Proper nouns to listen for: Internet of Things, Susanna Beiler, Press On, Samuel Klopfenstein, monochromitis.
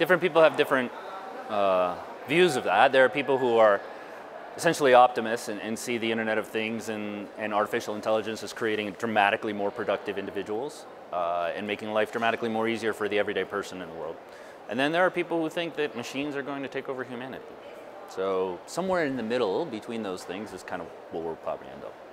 different people have different views of that. There are people who are essentially optimists and see the Internet of Things and artificial intelligence as creating dramatically more productive individuals and making life dramatically more easier for the everyday person in the world. And then there are people who think that machines are going to take over humanity. So somewhere in the middle between those things is kind of where we'll probably end up.